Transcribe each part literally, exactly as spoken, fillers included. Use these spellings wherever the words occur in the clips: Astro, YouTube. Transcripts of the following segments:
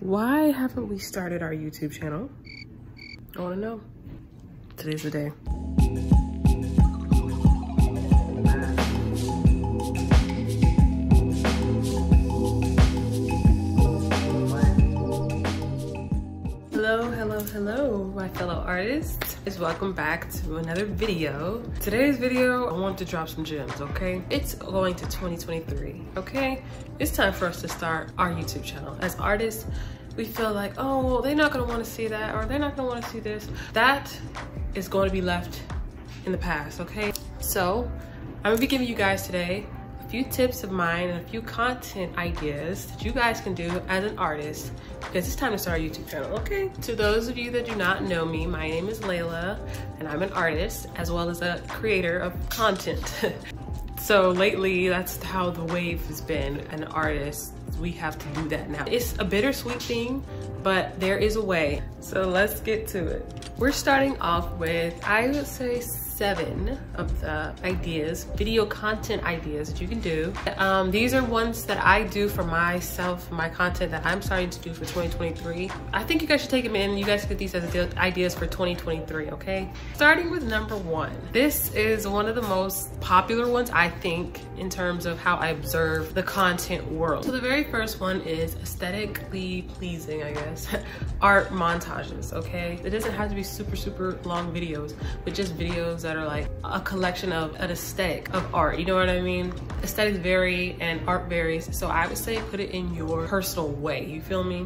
Why haven't we started our YouTube channel? I wanna know. Today's the day. Hello, hello, hello, my fellow artists. Welcome back to another video. Today's video, I want to drop some gems, okay? It's going to twenty twenty-three, okay? It's time for us to start our YouTube channel. As artists, we feel like, oh, well, they're not gonna wanna see that, or they're not gonna wanna see this. That is going to be left in the past, okay? So, I'm gonna be giving you guys today a few tips of mine and a few content ideas that you guys can do as an artist, because it's time to start a YouTube channel, okay? To those of you that do not know me, my name is Layla and I'm an artist as well as a creator of content. So lately, that's how the wave has been. An artist, we have to do that now. It's a bittersweet thing, but there is a way. So let's get to it. We're starting off with, I would say, seven of the ideas, video content ideas that you can do. Um, these are ones that I do for myself, my content that I'm starting to do for twenty twenty-three. I think you guys should take them in. You guys get these as ideas for twenty twenty-three, okay? Starting with number one. This is one of the most popular ones, I think, in terms of how I observe the content world. So the very first one is aesthetically pleasing, I guess, art montages, okay? It doesn't have to be super, super long videos, but just videos that are like a collection of an aesthetic of art, you know what I mean? Aesthetics vary and art varies, so I would say put it in your personal way, you feel me?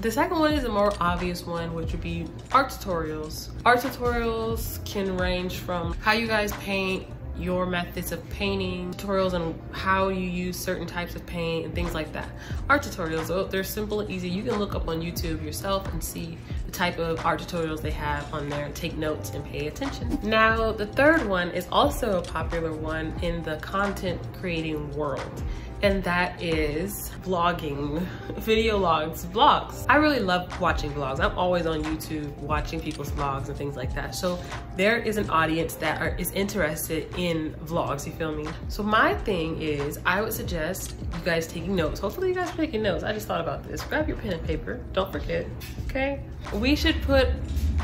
The second one is a more obvious one, which would be art tutorials. Art tutorials can range from how you guys paint, your methods of painting, tutorials on how you use certain types of paint and things like that. Art tutorials, they're simple and easy. You can look up on YouTube yourself and see the type of art tutorials they have on there. Take notes and pay attention. Now, the third one is also a popular one in the content creating world, and that is vlogging, video logs, vlogs. I really love watching vlogs. I'm always on YouTube watching people's vlogs and things like that. So there is an audience that are, is interested in vlogs, you feel me? So my thing is, I would suggest you guys taking notes. Hopefully you guys are taking notes. I just thought about this. Grab your pen and paper, don't forget, okay? We should put,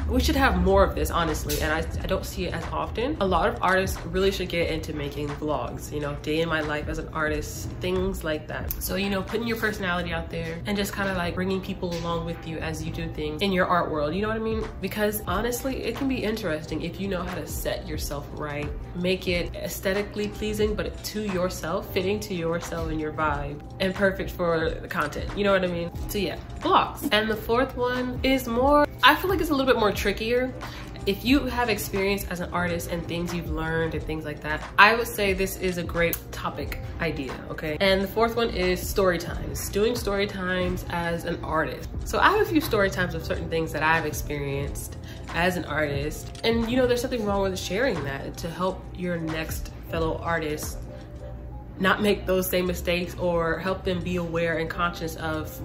we should have more of this, honestly, and I, I don't see it as often. A lot of artists really should get into making vlogs, you know, day in my life as an artist, things like that. So, you know, putting your personality out there and just kind of like bringing people along with you as you do things in your art world, you know what I mean? Because honestly, it can be interesting if you know how to set yourself right, make it aesthetically pleasing, but to yourself, fitting to yourself and your vibe, and perfect for the content, you know what I mean? So yeah, vlogs. And the fourth one is more, I feel like it's a little bit more trickier. If you have experience as an artist and things you've learned and things like that, I would say this is a great topic idea, okay? And the fourth one is story times, doing story times as an artist. So I have a few story times of certain things that I've experienced as an artist. And you know, there's something wrong with sharing that to help your next fellow artist not make those same mistakes or help them be aware and conscious of,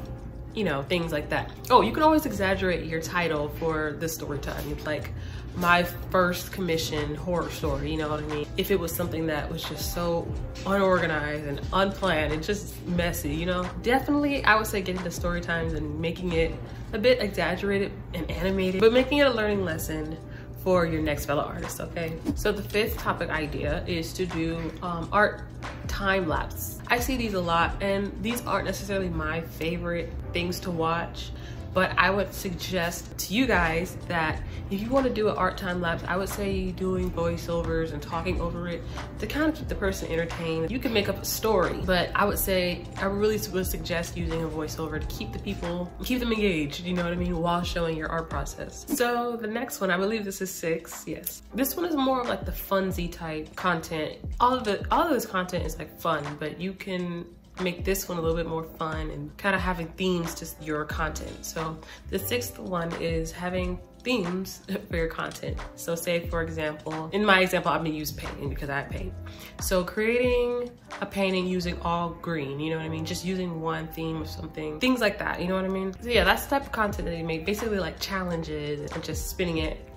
you know, things like that. Oh, you can always exaggerate your title for the story time. It's like my first commission horror story, you know what I mean? If it was something that was just so unorganized and unplanned and just messy, you know? Definitely, I would say getting the story times and making it a bit exaggerated and animated, but making it a learning lesson for your next fellow artist, okay? So the fifth topic idea is to do um, art time lapse. I see these a lot, and these aren't necessarily my favorite things to watch, but I would suggest to you guys that if you want to do an art time lapse, I would say doing voiceovers and talking over it to kind of keep the person entertained. You can make up a story, but I would say, I really would suggest using a voiceover to keep the people, keep them engaged, you know what I mean, while showing your art process. So the next one, I believe this is six, yes. This one is more of like the funsy type content. All of, the, all of this content is like fun, but you can make this one a little bit more fun and kind of having themes to your content. So the sixth one is having themes for your content. So say, for example, in my example, I'm gonna use painting because I paint. So creating a painting using all green, you know what I mean? Just using one theme or something, things like that, you know what I mean? So yeah, that's the type of content that you make, basically like challenges and just spinning it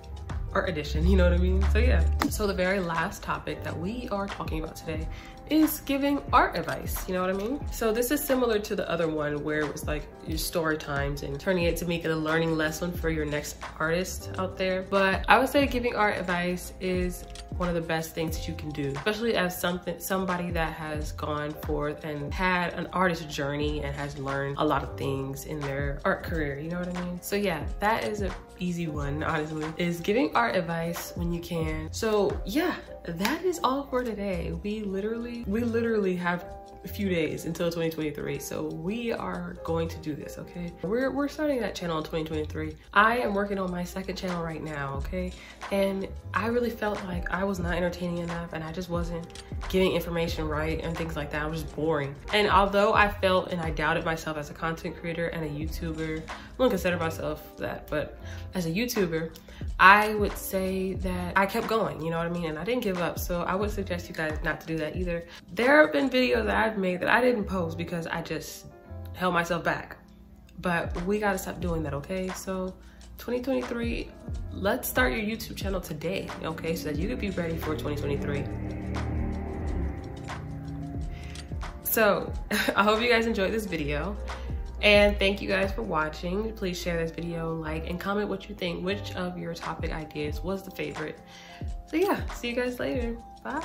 art edition, you know what I mean? So yeah. So the very last topic that we are talking about today is giving art advice, you know what I mean? So this is similar to the other one where it was like your story times and turning it to make it a learning lesson for your next artist out there. But I would say giving art advice is one of the best things that you can do, especially as something somebody that has gone forth and had an artist journey and has learned a lot of things in their art career, you know what I mean? So yeah, that is an easy one, honestly, is giving art advice when you can. So yeah, that is all for today. We literally, we literally have a few days until twenty twenty-three, so we are going to do this, okay? We're, we're starting that channel in twenty twenty-three. I am working on my second channel right now, okay? And I really felt like I was not entertaining enough and I just wasn't giving information right and things like that. I was just boring. And although I felt and I doubted myself as a content creator and a YouTuber, I don't consider myself that, but as a YouTuber, I would say that I kept going, you know what I mean? And I didn't give up, so I would suggest you guys not to do that either. There have been videos that I've made that I didn't post because I just held myself back, but we gotta stop doing that, okay? So twenty twenty-three, let's start your YouTube channel today, okay, so that you could be ready for twenty twenty-three. So I hope you guys enjoyed this video and thank you guys for watching. Please share this video, like, and comment what you think, which of your topic ideas was the favorite. So yeah, see you guys later. Bye.